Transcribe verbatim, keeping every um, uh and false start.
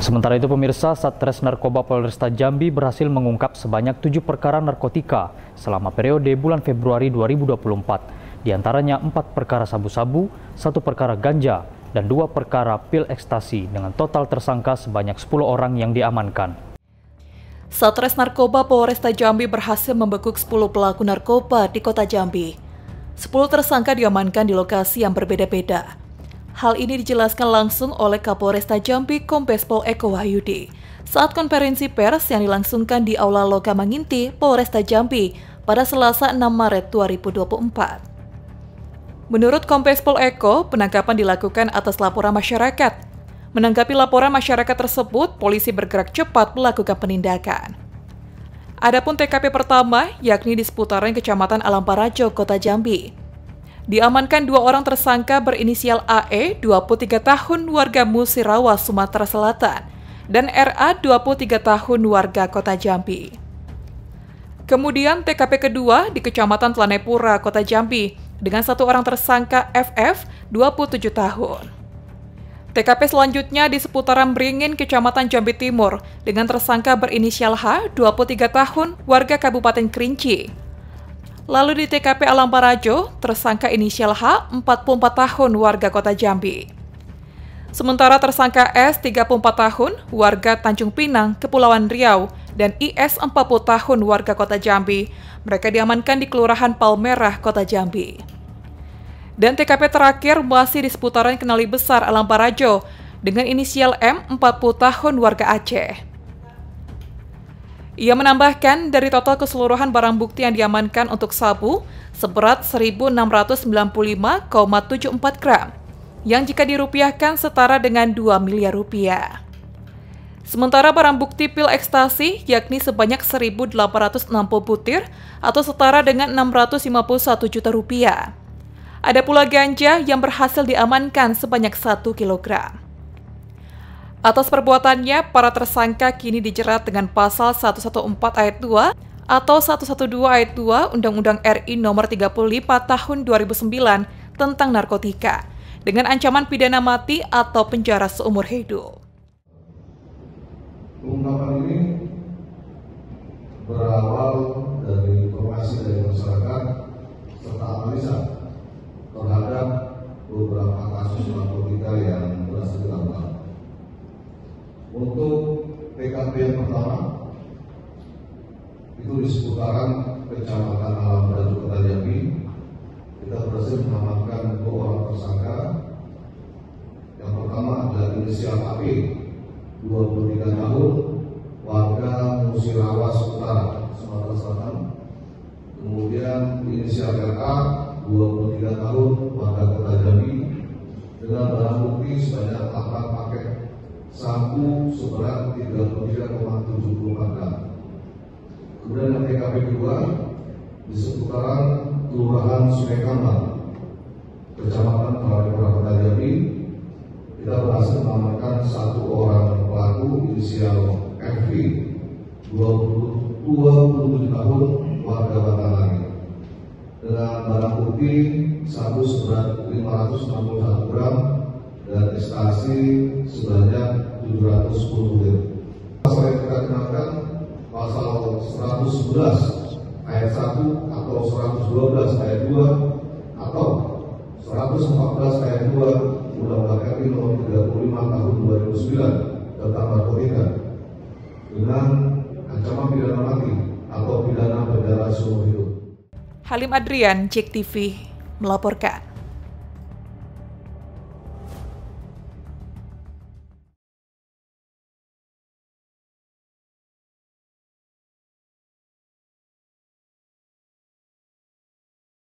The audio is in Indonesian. Sementara itu pemirsa, Satres Narkoba Polresta Jambi berhasil mengungkap sebanyak tujuh perkara narkotika selama periode bulan Februari dua ribu dua puluh empat. Di antaranya empat perkara sabu-sabu, satu perkara ganja, dan dua perkara pil ekstasi dengan total tersangka sebanyak sepuluh orang yang diamankan. Satres Narkoba Polresta Jambi berhasil membekuk sepuluh pelaku narkoba di Kota Jambi. sepuluh tersangka diamankan di lokasi yang berbeda-beda. Hal ini dijelaskan langsung oleh Kapolresta Jambi Kombes Pol Eko Wahyudi saat konferensi pers yang dilangsungkan di Aula Lokamanginti Polresta Jambi pada Selasa enam Maret dua ribu dua puluh empat. Menurut Kombes Pol Eko, penangkapan dilakukan atas laporan masyarakat. Menanggapi laporan masyarakat tersebut, polisi bergerak cepat melakukan penindakan. Adapun T K P pertama, yakni di seputaran Kecamatan Alam Barajo, Kota Jambi. Diamankan dua orang tersangka berinisial A E, dua puluh tiga tahun, warga Musirawa, Sumatera Selatan, dan R A, dua puluh tiga tahun, warga Kota Jambi. Kemudian T K P kedua di Kecamatan Telanepura, Kota Jambi, dengan satu orang tersangka F F, dua puluh tujuh tahun. T K P selanjutnya di seputaran Beringin, Kecamatan Jambi Timur, dengan tersangka berinisial H, dua puluh tiga tahun, warga Kabupaten Kerinci. Lalu di T K P Alam Barajo, tersangka inisial H, empat puluh empat tahun, warga Kota Jambi. Sementara tersangka S, tiga puluh empat tahun, warga Tanjung Pinang, Kepulauan Riau, dan I S, empat puluh tahun, warga Kota Jambi. Mereka diamankan di Kelurahan Palmerah, Kota Jambi. Dan T K P terakhir masih di seputaran Kenali Besar Alam Barajo dengan inisial M, empat puluh tahun, warga Aceh. Ia menambahkan dari total keseluruhan barang bukti yang diamankan untuk sabu seberat seribu enam ratus sembilan puluh lima koma tujuh puluh empat gram yang jika dirupiahkan setara dengan dua miliar rupiah. Sementara barang bukti pil ekstasi yakni sebanyak seribu delapan ratus enam puluh butir atau setara dengan enam ratus lima puluh satu juta rupiah. Ada pula ganja yang berhasil diamankan sebanyak satu kilogram. Atas perbuatannya, para tersangka kini dijerat dengan pasal seratus empat belas ayat dua atau seratus dua belas ayat dua Undang-Undang R I Nomor tiga puluh lima Tahun dua ribu sembilan tentang narkotika dengan ancaman pidana mati atau penjara seumur hidup. Pengungkapan ini berawal dari informasi dari masyarakat serta analisa terhadap beberapa kasus narkotika yang berhasil dilakukan. Untuk T K P yang pertama itu di seputaran Kecamatan Alam Barajo, Kota Jambi, kita berhasil mengamankan dua orang tersangka. Yang pertama adalah inisial A P, dua puluh tiga tahun, warga Musirawa Utara, Sumatera Selatan. Kemudian inisial R A, dua puluh tiga tahun, warga Kota Jambi, dengan barang bukti sebanyak delapan paket sabu seberat tiga puluh tiga koma tujuh puluh empat gram. Kemudian yang T K P kedua di seputaran Kelurahan Sumeikaman, Kecamatan Telanepura, Kota Jambi, kita berhasil mengamankan satu orang pelaku inisial F V, dua puluh tujuh tahun, warga Batanghari, dengan barang bukti sabu seberat lima ratus enam puluh satu gram dan ekstasi sebanyak tujuh ratus sepuluh butir. Selain kita kenakan pasal seratus sebelas ayat satu atau seratus dua belas ayat dua atau seratus empat belas ayat dua Undang-Undang R I Nomor tiga puluh lima Tahun dua ribu sembilan tentang narkotika dengan ancaman pidana mati atau pidana penjara seumur hidup. Halim Adrian, JEK T V, melaporkan.